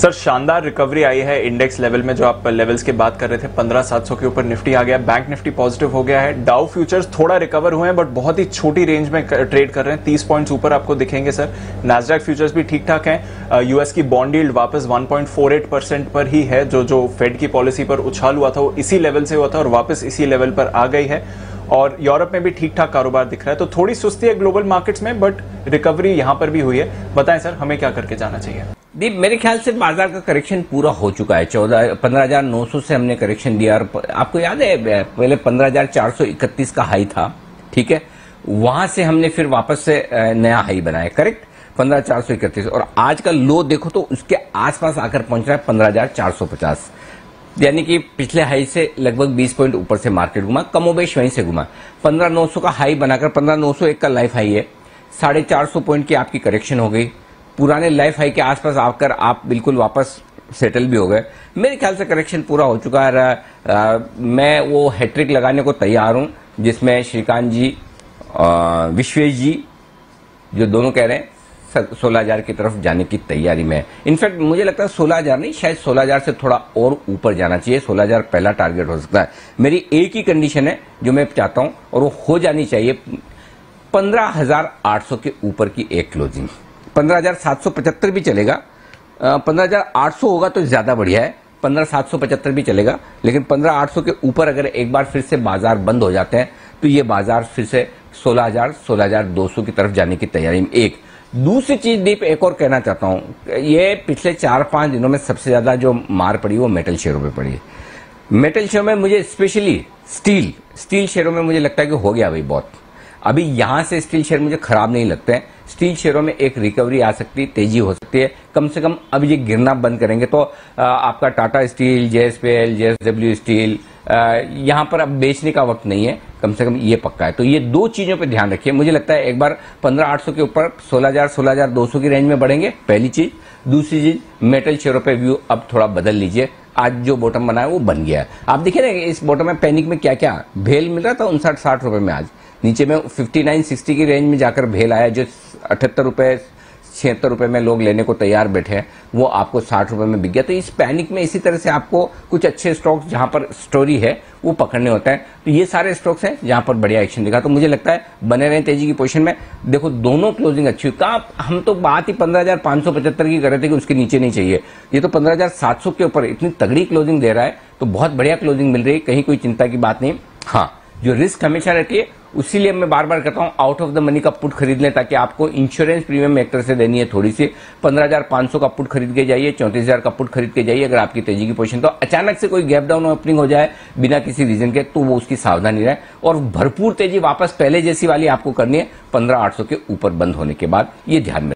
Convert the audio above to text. Sir शानदार recovery आई है index level में, जो आप लेवल्स की बात कर रहे थे 15700 के ऊपर निफ्टी आ गया, बैंक निफ्टी पॉजिटिव हो गया है, डाउ फ्यूचर्स थोड़ा रिकवर हुए हैं बट बहुत ही छोटी रेंज में ट्रेड कर रहे हैं, 30 पॉइंट्स ऊपर आपको दिखेंगे सर। नास्डैक फ्यूचर्स भी ठीक ठाक हैं, यूएस की बॉन्ड यील्ड वापस 1.48% पर ही है, जो फेड की पॉलिसी पर उछाल हुआ था वो इसी लेवल से हुआ था और वापस इसी लेवल पर आ गई है, और यूरोप में भी ठीक ठाक कारोबार दिख रहा है। तो थोड़ी सुस्ती है ग्लोबल मार्केट्स में बट रिकवरी यहाँ पर भी हुई है। बताएं सर हमें क्या करके जाना चाहिए? दीप मेरे ख्याल से बाजार का करेक्शन पूरा हो चुका है, 15,900 से हमने करेक्शन दिया और आपको याद है पहले 15,431 का हाई था, ठीक है, वहां से हमने फिर वापस से नया हाई बनाया, करेक्ट 15,431, और आज का लो देखो तो उसके आसपास आकर पहुंच रहा है 15,450, यानी कि पिछले हाई से लगभग 20 पॉइंट ऊपर से मार्केट घुमा, कमोबेश वहीं से घुमा। 15,900 का हाई बनाकर 15,901 का लाइफ हाई है, 450 पॉइंट की आपकी करेक्शन हो गई, पुराने लाइफ हाई के आसपास आकर आप बिल्कुल वापस सेटल भी हो गए। मेरे ख्याल से करेक्शन पूरा हो चुका है। मैं वो हैट्रिक लगाने को तैयार हूँ जिसमें श्रीकांत जी, विश्वेश जी जो दोनों कह रहे हैं 16,000 की तरफ जाने की तैयारी में। इनफैक्ट मुझे लगता है 16,000 नहीं, शायद 16,000 से थोड़ा और ऊपर जाना चाहिए, 16,000 पहला टारगेट हो सकता है। मेरी एक ही कंडीशन है जो मैं चाहता हूं और वो हो जानी चाहिए 15,800 के ऊपर की एक क्लोजिंग, 15,775 भी चलेगा, 15,800 होगा तो ज्यादा बढ़िया है, 15,775 भी चलेगा, लेकिन 15,800 के ऊपर अगर एक बार फिर से बाजार बंद हो जाते हैं तो ये बाजार फिर से 16,000 16,200 की तरफ जाने की तैयारी में। एक दूसरी चीज दीप एक और कहना चाहता हूं, ये पिछले 4-5 दिनों में सबसे ज्यादा जो मार पड़ी वो मेटल शेयरों पे पड़ी है। मेटल शेयरों में मुझे स्पेशली स्टील शेयरों में मुझे लगता है कि हो गया भाई बहुत, अभी यहां से स्टील शेयर मुझे खराब नहीं लगते हैं, स्टील शेयरों में एक रिकवरी आ सकती है, तेजी हो सकती है, कम से कम अब ये गिरना बंद करेंगे तो आपका Tata steel, JSPL, JSW steel यहाँ पर अब बेचने का वक्त नहीं है, कम से कम ये पक्का है। तो ये दो चीजों पे ध्यान रखिए, मुझे लगता है एक बार 15,800 के ऊपर 16,000 16,200 की रेंज में बढ़ेंगे, पहली चीज। दूसरी चीज मेटल शेयरों पे व्यू अब थोड़ा बदल लीजिए, आज जो बॉटम बना है वो बन गया है, आप देखिए ना इस बॉटम में पैनिक में क्या क्या भेल मिल रहा था, 59-60 रुपए में, आज नीचे में 59-60 की रेंज में जाकर भेल आया, जो 78-76 रुपए में लोग लेने को तैयार बैठे हैं वो आपको 60 रुपए में बिक गया। तो इस पैनिक में इसी तरह से आपको कुछ अच्छे स्टॉक्स जहां पर स्टोरी है वो पकड़ने होता है, तो ये सारे स्टॉक्स हैं जहां पर बढ़िया एक्शन दिखा, तो मुझे लगता है बने रहें तेजी की पोजीशन में। देखो दोनों क्लोजिंग अच्छी हुई, कहा हम तो बात ही 15,575 की कर रहे थे कि उसके नीचे नहीं चाहिए, ये तो 15,700 के ऊपर इतनी तगड़ी क्लोजिंग दे रहा है, तो बहुत बढ़िया क्लोजिंग मिल रही है, कहीं कोई चिंता की बात नहीं। हाँ जो रिस्क हमेशा रहती है उसीलिए मैं बार बार कहता हूँ आउट ऑफ द मनी का पुट खरीद लें, ताकि आपको इंश्योरेंस प्रीमियम एक तरह से देनी है थोड़ी सी। 15,500 का पुट खरीद के जाइए, 34,000 का पुट खरीद के जाइए, अगर आपकी तेजी की पोजीशन, तो अचानक से कोई गैप डाउन ओपनिंग हो जाए बिना किसी रीजन के तो वो उसकी सावधानी रहे, और भरपूर तेजी वापस पहले जैसी वाली आपको करनी है 15,800 के ऊपर बंद होने के बाद, ये ध्यान में।